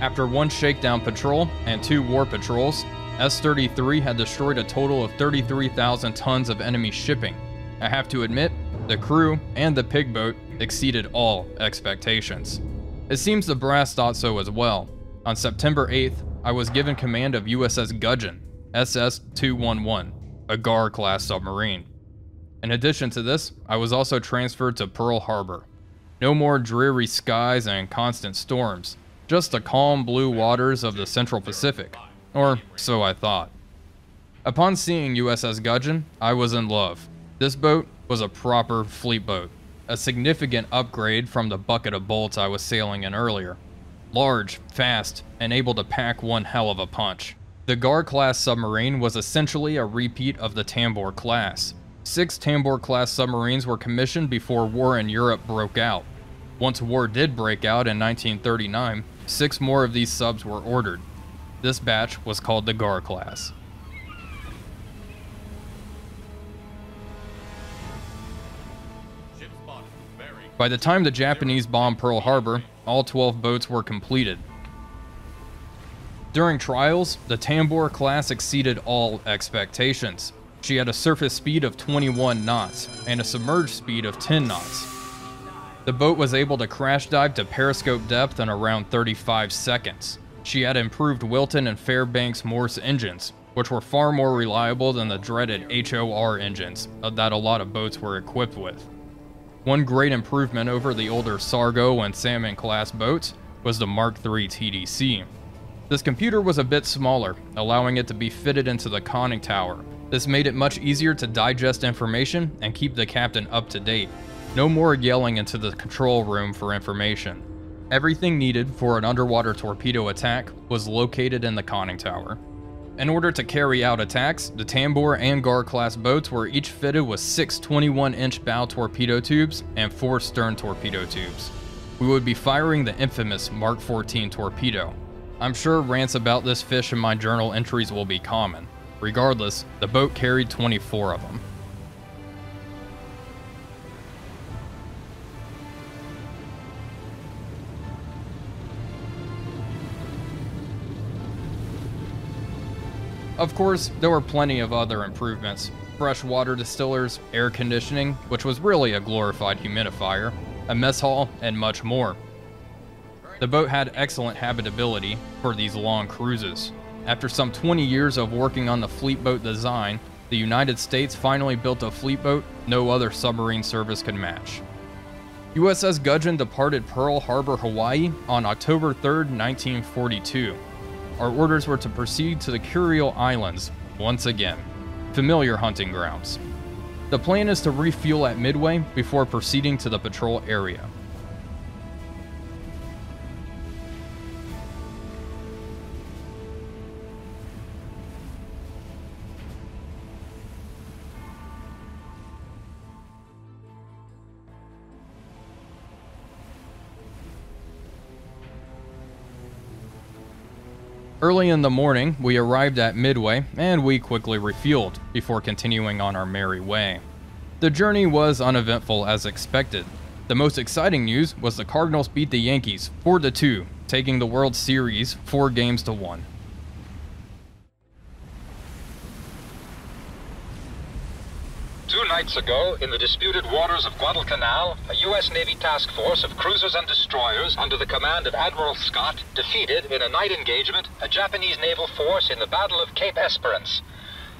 After one shakedown patrol and two war patrols, S-33 had destroyed a total of 33,000 tons of enemy shipping. I have to admit, the crew and the pig boat exceeded all expectations. It seems the brass thought so as well. On September 8th, I was given command of USS Gudgeon, SS-211, a GAR-class submarine. In addition to this, I was also transferred to Pearl Harbor. No more dreary skies and constant storms, just the calm blue waters of the Central Pacific, or so I thought. Upon seeing USS Gudgeon, I was in love. This boat was a proper fleet boat, a significant upgrade from the bucket of bolts I was sailing in earlier. Large, fast, and able to pack one hell of a punch. The GAR-class submarine was essentially a repeat of the Tambor-class. 6 Tambor-class submarines were commissioned before war in Europe broke out. Once war did break out in 1939, 6 more of these subs were ordered. This batch was called the GAR-class. By the time the Japanese bombed Pearl Harbor, all 12 boats were completed. During trials, the Tambor class exceeded all expectations. She had a surface speed of 21 knots and a submerged speed of 10 knots. The boat was able to crash dive to periscope depth in around 35 seconds. She had improved Wilton and Fairbanks Morse engines, which were far more reliable than the dreaded HOR engines that a lot of boats were equipped with. One great improvement over the older Sargo and Salmon class boats was the Mark III TDC. This computer was a bit smaller, allowing it to be fitted into the conning tower. This made it much easier to digest information and keep the captain up to date. No more yelling into the control room for information. Everything needed for an underwater torpedo attack was located in the conning tower. In order to carry out attacks, the Tambor and GAR-class boats were each fitted with 6 21-inch bow torpedo tubes and 4 stern torpedo tubes. We would be firing the infamous Mark 14 torpedo. I'm sure rants about this fish in my journal entries will be common. Regardless, the boat carried 24 of them. Of course, there were plenty of other improvements. Fresh water distillers, air conditioning, which was really a glorified humidifier, a mess hall, and much more. The boat had excellent habitability for these long cruises. After some 20 years of working on the fleet boat design, the United States finally built a fleet boat no other submarine service could match. USS Gudgeon departed Pearl Harbor, Hawaii on October 3, 1942. Our orders were to proceed to the Curiel Islands once again, familiar hunting grounds. The plan is to refuel at Midway before proceeding to the patrol area. Early in the morning, we arrived at Midway, and we quickly refueled before continuing on our merry way. The journey was uneventful as expected. The most exciting news was the Cardinals beat the Yankees 4-2, taking the World Series 4-1. Two nights ago, in the disputed waters of Guadalcanal, a U.S. Navy task force of cruisers and destroyers under the command of Admiral Scott defeated, in a night engagement, a Japanese naval force in the Battle of Cape Esperance.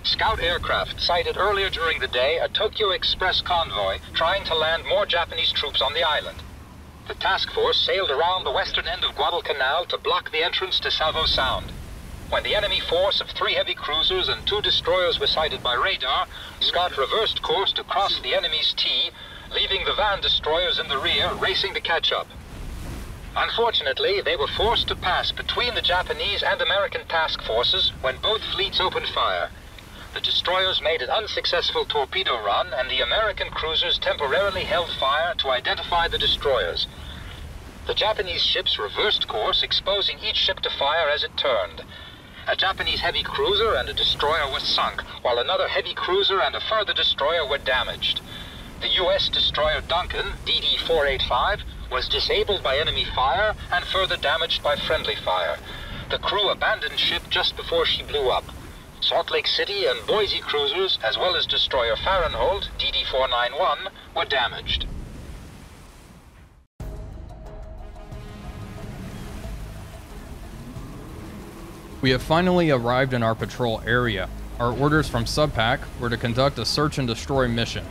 Scout aircraft sighted earlier during the day a Tokyo Express convoy trying to land more Japanese troops on the island. The task force sailed around the western end of Guadalcanal to block the entrance to Savo Sound. When the enemy force of 3 heavy cruisers and 2 destroyers were sighted by radar, Scott reversed course to cross the enemy's T, leaving the van destroyers in the rear racing to catch up. Unfortunately, they were forced to pass between the Japanese and American task forces when both fleets opened fire. The destroyers made an unsuccessful torpedo run, and the American cruisers temporarily held fire to identify the destroyers. The Japanese ships reversed course, exposing each ship to fire as it turned. A Japanese heavy cruiser and a destroyer were sunk, while another heavy cruiser and a further destroyer were damaged. The U.S. destroyer Duncan, DD-485, was disabled by enemy fire and further damaged by friendly fire. The crew abandoned ship just before she blew up. Salt Lake City and Boise cruisers, as well as destroyer Fahrenholt, DD-491, were damaged. We have finally arrived in our patrol area. Our orders from SubPac were to conduct a search and destroy mission.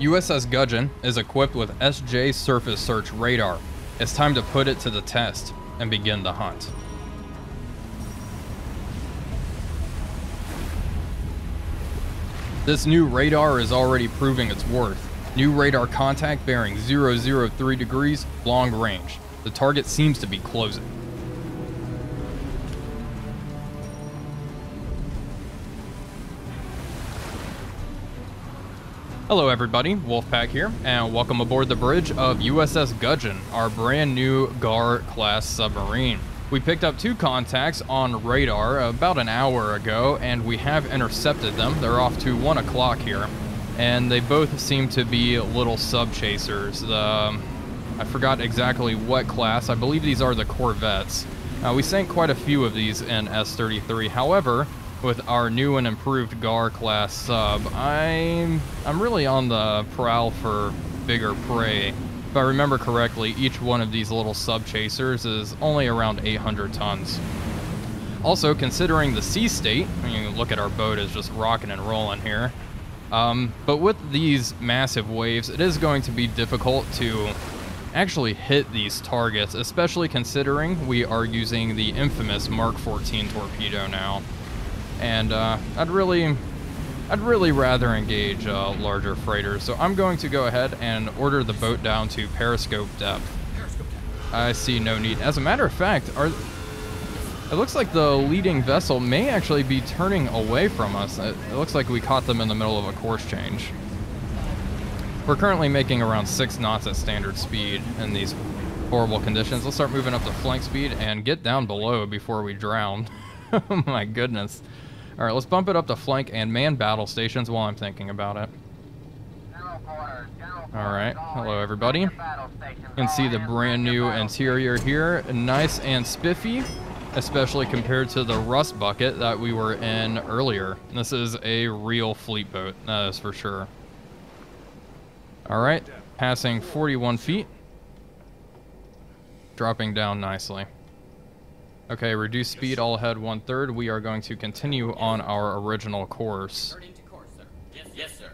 USS Gudgeon is equipped with SJ surface search radar. It's time to put it to the test and begin the hunt. This new radar is already proving its worth. New radar contact bearing 003 degrees, long range. The target seems to be closing. Hello everybody, Wolfpack here, and welcome aboard the bridge of USS Gudgeon, our brand new GAR-class submarine. We picked up two contacts on radar about an hour ago, and we have intercepted them. They're off to 1 o'clock here, and they both seem to be little sub-chasers. I forgot exactly what class. I believe these are the Corvettes. We sank quite a few of these in S-33, however, with our new and improved GAR-class sub, I'm really on the prowl for bigger prey. If I remember correctly, each one of these little sub-chasers is only around 800 tons. Also, considering the sea state, I mean, look at our boat is just rocking and rolling here. But with these massive waves, it is going to be difficult to actually hit these targets, especially considering we are using the infamous Mark 14 torpedo now. And I'd really rather engage larger freighters. So I'm going to go ahead and order the boat down to periscope depth. I see no need. As a matter of fact, it looks like the leading vessel may actually be turning away from us. It looks like we caught them in the middle of a course change. We're currently making around 6 knots at standard speed in these horrible conditions. Let's start moving up to flank speed and get down below before we drown. Oh my goodness. All right, let's bump it up to flank and man battle stations while I'm thinking about it. All right, hello everybody. You can see the brand new interior here. Nice and spiffy, especially compared to the rust bucket that we were in earlier. This is a real fleet boat, that is for sure. All right, passing 41 feet. Dropping down nicely. Okay, reduce speed, all ahead 1/3. We are going to continue on our original course. Yes, sir.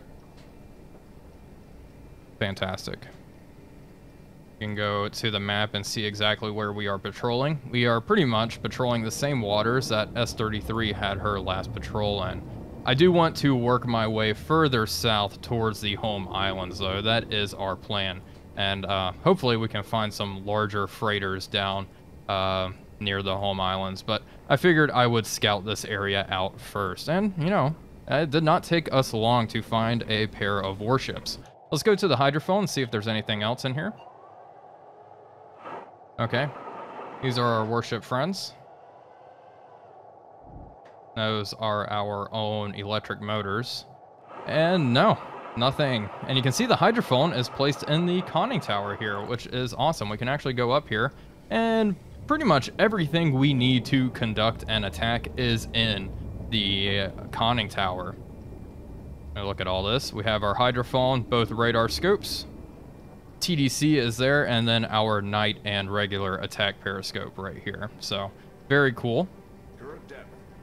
Fantastic. You can go to the map and see exactly where we are patrolling. We are pretty much patrolling the same waters that S-33 had her last patrol in. I do want to work my way further south towards the home islands, though. That is our plan. And hopefully we can find some larger freighters down near the home islands, but I figured I would scout this area out first. And, you know, it did not take us long to find a pair of warships. Let's go to the hydrophone and see if there's anything else in here. Okay. These are our warship friends. Those are our own electric motors. And no, nothing. And you can see the hydrophone is placed in the conning tower here, which is awesome. We can actually go up here and pretty much everything we need to conduct an attack is in the conning tower. Look at all this. We have our hydrophone, both radar scopes, TDC is there, and then our night and regular attack periscope right here. So, very cool.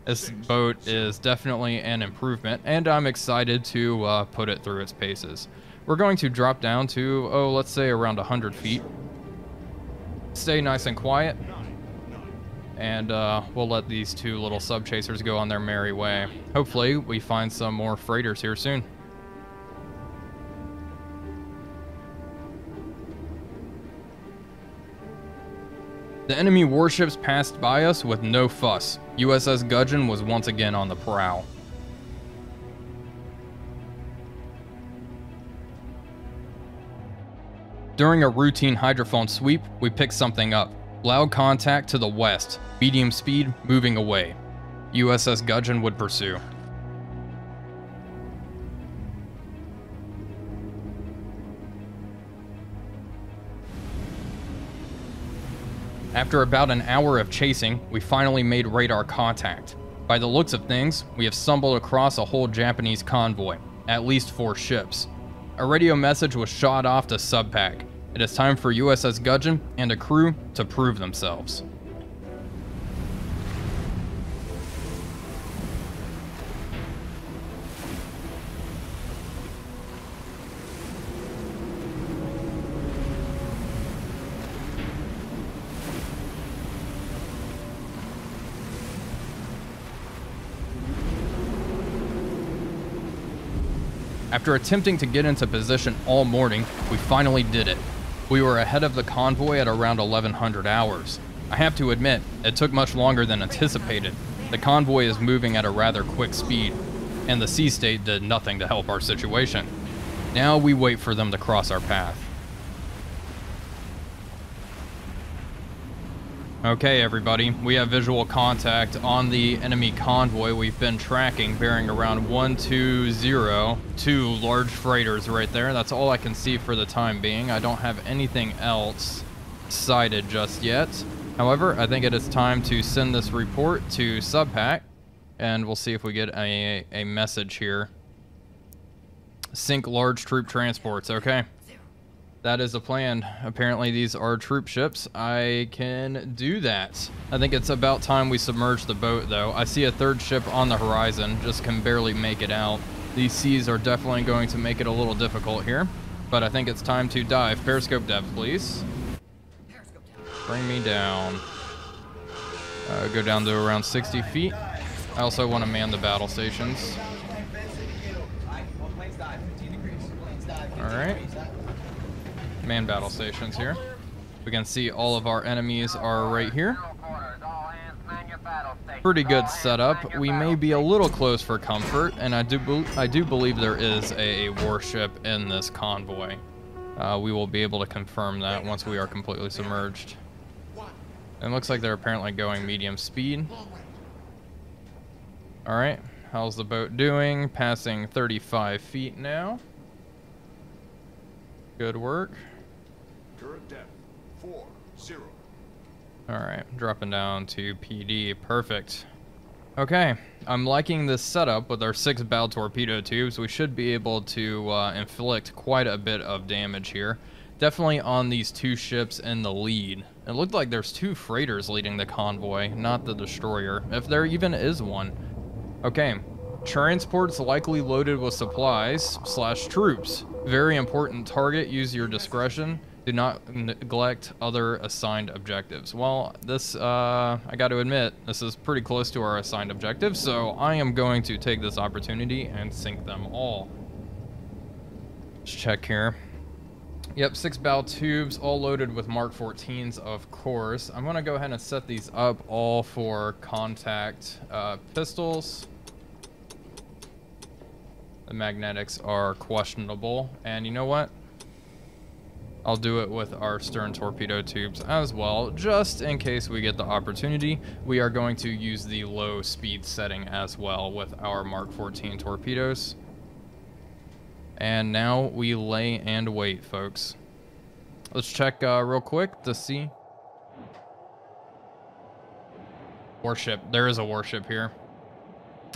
This boat is definitely an improvement, and I'm excited to put it through its paces. We're going to drop down to, oh, let's say around 100 feet. Stay nice and quiet, and we'll let these two little sub-chasers go on their merry way. Hopefully, we find some more freighters here soon. The enemy warships passed by us with no fuss. USS Gudgeon was once again on the prowl. During a routine hydrophone sweep, we picked something up. Loud contact to the west. Medium speed, moving away. USS Gudgeon would pursue. After about an hour of chasing, we finally made radar contact. By the looks of things, we have stumbled across a whole Japanese convoy, at least 4 ships. A radio message was shot off to SubPac. It is time for USS Gudgeon and a crew to prove themselves. After attempting to get into position all morning, we finally did it. We were ahead of the convoy at around 1100 hours. I have to admit, it took much longer than anticipated. The convoy is moving at a rather quick speed, and the sea state did nothing to help our situation. Now we wait for them to cross our path. Okay, everybody, we have visual contact on the enemy convoy we've been tracking, bearing around 120. 2 large freighters right there. That's all I can see for the time being. I don't have anything else sighted just yet. However, I think it is time to send this report to SubPac, and we'll see if we get a message here. Sink large troop transports, okay. That is the plan. Apparently these are troop ships. I can do that. I think it's about time we submerge the boat though. I see a 3rd ship on the horizon, just can barely make it out. These seas are definitely going to make it a little difficult here, but I think it's time to dive. Periscope depth, please. Periscope depth. Bring me down. Go down to around 60 feet. I also want to man the battle stations. All right. Man battle stations here. We can see all of our enemies are right here. Pretty good setup. We may be a little close for comfort, and I do believe there is a warship in this convoy. We will be able to confirm that once we are completely submerged. It looks like they're apparently going medium speed. All right, how's the boat doing? Passing 35 feet now. Good work. Current depth, 40. All right, dropping down to PD, perfect. Okay, I'm liking this setup with our 6 bow torpedo tubes. We should be able to inflict quite a bit of damage here. Definitely on these 2 ships in the lead. It looked like there's 2 freighters leading the convoy, not the destroyer, if there even is one. Okay, transports likely loaded with supplies / troops. Very important target, use your discretion. Do not neglect other assigned objectives. Well, this, I got to admit, this is pretty close to our assigned objective, so I am going to take this opportunity and sink them all. Let's check here. Yep, 6 bow tubes, all loaded with Mark 14s, of course. I'm going to go ahead and set these up all for contact pistols. The magnetics are questionable, and you know what? I'll do it with our stern torpedo tubes as well, just in case we get the opportunity. We are going to use the low speed setting as well with our Mark 14 torpedoes. And now we lay and wait, folks. Let's check real quick to see. Warship, there is a warship here.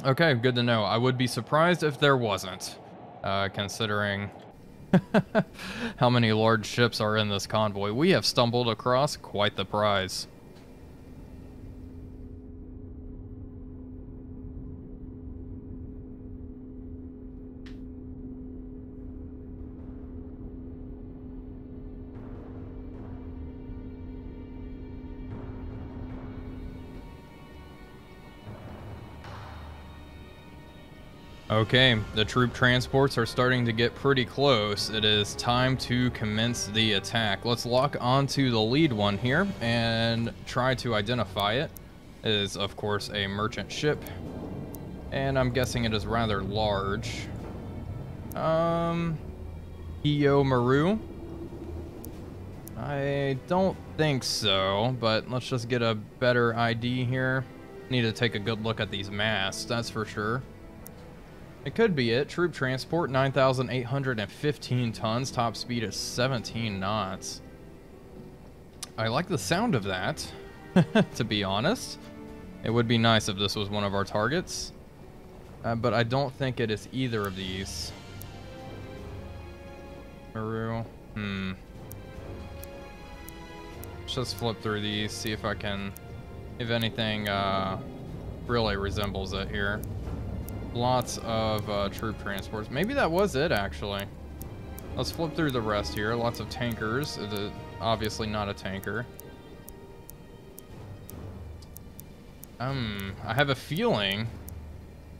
Okay, good to know. I would be surprised if there wasn't, considering how many large ships are in this convoy. We have stumbled across quite the prize. Okay, the troop transports are starting to get pretty close. It is time to commence the attack. Let's lock onto the lead one here and try to identify it. It is, of course, a merchant ship, and I'm guessing it is rather large. Hiyo Maru? I don't think so, but let's just get a better ID here. Need to take a good look at these masts, that's for sure. It could be it. Troop transport, 9,815 tons. Top speed is 17 knots. I like the sound of that, to be honest. It would be nice if this was one of our targets, but I don't think it is either of these. Maru. Let's just flip through these, see if I can, if anything really resembles it here. Lots of troop transports. Maybe that was it, actually. Let's flip through the rest here. Lots of tankers. Obviously not a tanker. I have a feeling.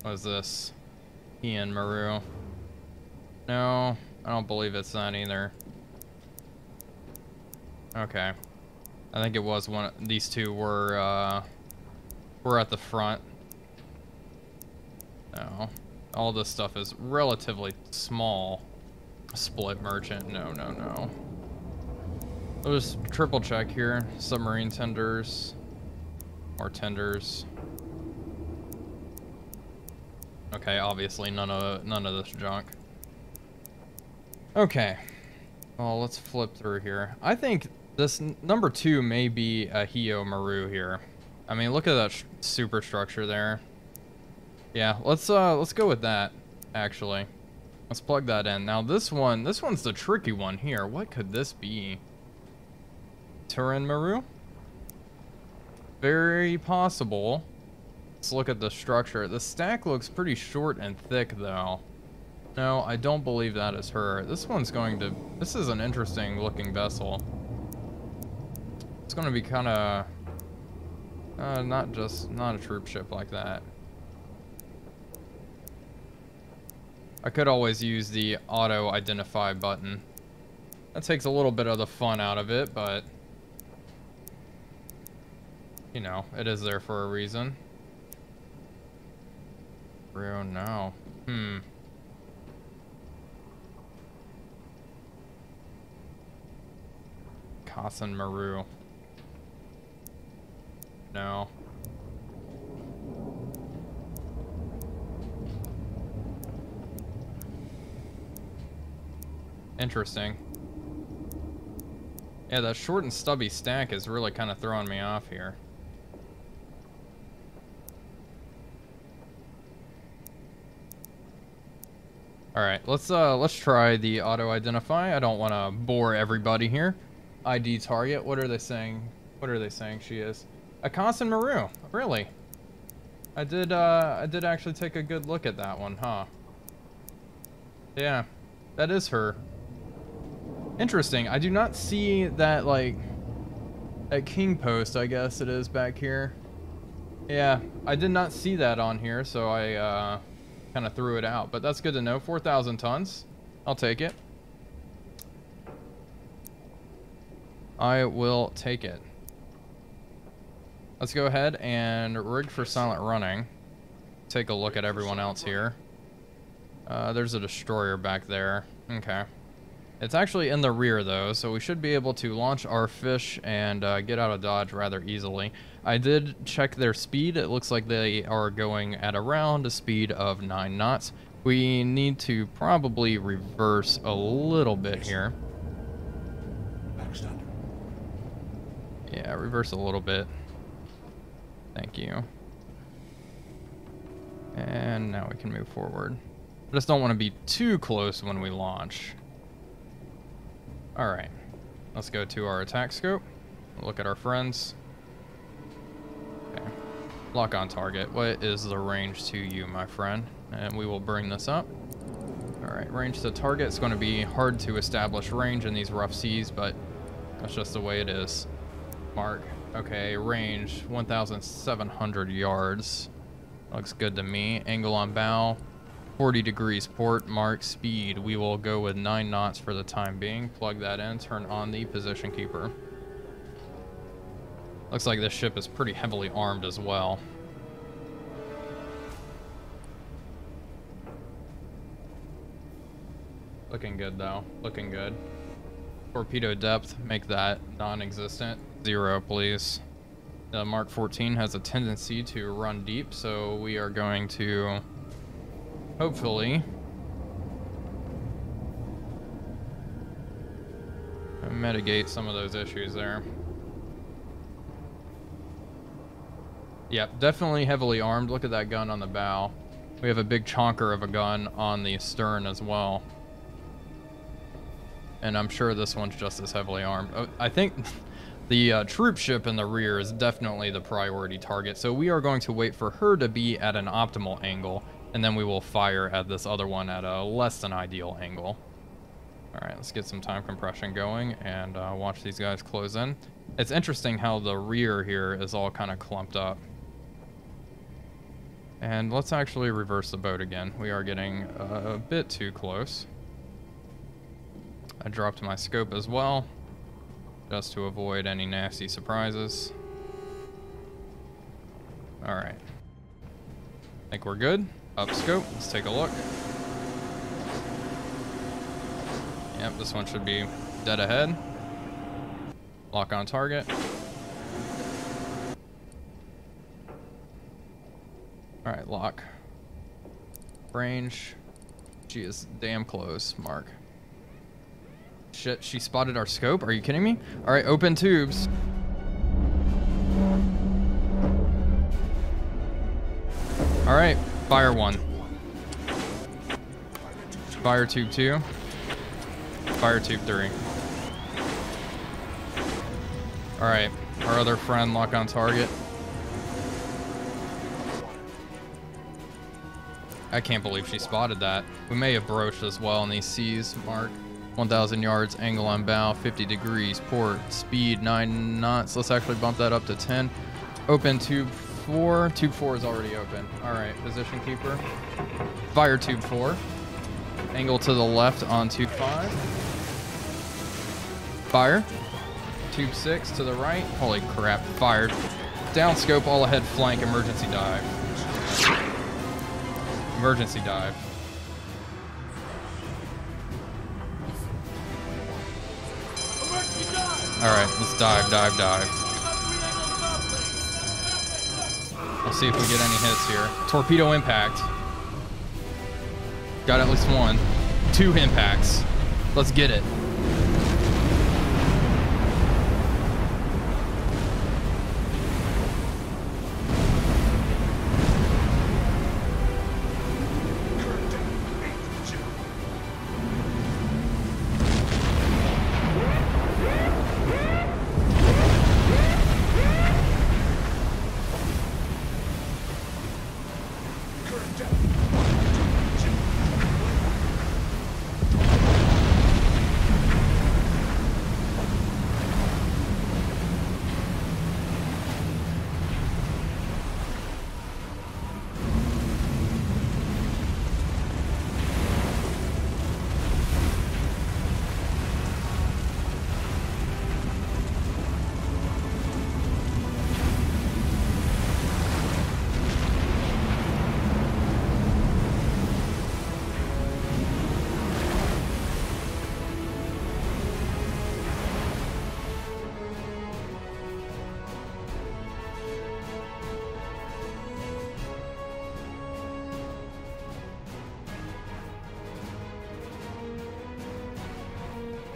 What is this? Ian Maru. No, I don't believe it's that either. Okay. I think it was one. These two were at the front. No. All this stuff is relatively small. Split merchant. No, no, no. We'll just triple check here. Submarine tenders. Or tenders. Okay, obviously none of this junk. Okay. Well, let's flip through here. I think this number two may be a Hiyo Maru here. I mean, look at that superstructure there. Yeah, let's go with that. Actually, let's plug that in. Now this one's the tricky one here. What could this be? Turin Maru? Very possible. Let's look at the structure. The stack looks pretty short and thick, though. No, I don't believe that is her. This one's going to... This is an interesting looking vessel. It's going to be kind of... Not a troop ship like that. I could always use the auto-identify button. That takes a little bit of the fun out of it, but... You know, it is there for a reason. Real now. Kashin Maru. No. Interesting. Yeah, that short and stubby stack is really kind of throwing me off here. All right, let's try the auto-identify. I don't want to bore everybody here. ID target. What are they saying? What are they saying she is? A Kashin Maru. Really? I did actually take a good look at that one, huh? Yeah, that is her. Interesting. I do not see that, like, at King Post, I guess it is back here. Yeah, I did not see that on here, so I kind of threw it out. But that's good to know. 4,000 tons. I'll take it. I will take it. Let's go ahead and rig for silent running. Take a look at everyone else here. There's a destroyer back there. Okay. It's actually in the rear, though, so we should be able to launch our fish and get out of dodge rather easily. I did check their speed. It looks like they are going at around a speed of 9 knots. We need to probably reverse a little bit here. Yeah, reverse a little bit. Thank you. And now we can move forward. I just don't want to be too close when we launch. All right, let's go to our attack scope. Look at our friends. Okay. Lock on target. What is the range to you, my friend? And we will bring this up. All right, range to target. It's going to be hard to establish range in these rough seas, but that's just the way it is. Mark. Okay, range 1,700 yards. Looks good to me. Angle on bow. 40 degrees port. Mark speed. We will go with 9 knots for the time being. Plug that in. Turn on the position keeper. Looks like this ship is pretty heavily armed as well. Looking good, though. Looking good. Torpedo depth. Make that non-existent. 0, please. The Mark 14 has a tendency to run deep, so we are going to... Hopefully, mitigate some of those issues there. Yep, definitely heavily armed. Look at that gun on the bow. We have a big chonker of a gun on the stern as well. And I'm sure this one's just as heavily armed. I think the troop ship in the rear is definitely the priority target. So we are going to wait for her to be at an optimal angle, and then we will fire at this other one at a less than ideal angle. All right, let's get some time compression going and watch these guys close in. It's interesting how the rear here is all kind of clumped up. And let's actually reverse the boat again. We are getting a bit too close. I dropped my scope as well, just to avoid any nasty surprises. All right, I think we're good. Up scope, let's take a look. Yep, this one should be dead ahead. Lock on target. All right, lock. Range. She is damn close, Mark. Shit, she spotted our scope. Are you kidding me? All right, open tubes. All right, fire one. Fire tube two. Fire tube three. All right, our other friend, lock on target. I can't believe she spotted that. We may have broached as well in these seas, Mark. 1,000 yards, angle on bow, 50 degrees, port, speed 9 knots. Let's actually bump that up to 10. Open tube 4. Tube 4 is already open. All right, position keeper. Fire tube 4. Angle to the left on tube 5. Fire. Tube 6 to the right. Holy crap, fired. Down scope, all ahead flank, emergency dive. Emergency dive. Alright, let's dive, dive, dive. We'll see if we get any hits here. Torpedo impact. Got at least one. 2 impacts. Let's get it.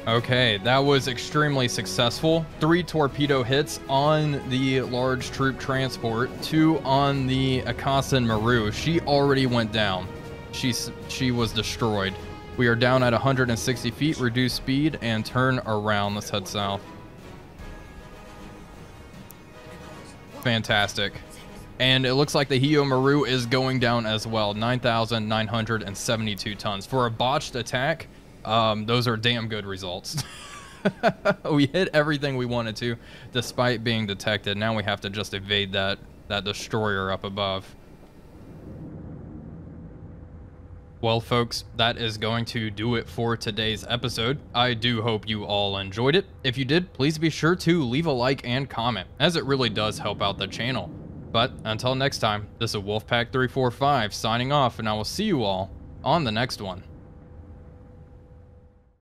Okay, that was extremely successful. 3 torpedo hits on the large troop transport, 2 on the Kashin Maru. She already went down. She was destroyed. We are down at 160 feet, reduce speed, and turn around. Let's head south. Fantastic. And it looks like the Hiyo Maru is going down as well. 9,972 tons. For a botched attack, those are damn good results. We hit everything we wanted to, despite being detected. Now we have to just evade that destroyer up above. Well, folks, that is going to do it for today's episode. I do hope you all enjoyed it. If you did, please be sure to leave a like and comment, as it really does help out the channel. But until next time, this is Wolfpack345 signing off, and I will see you all on the next one.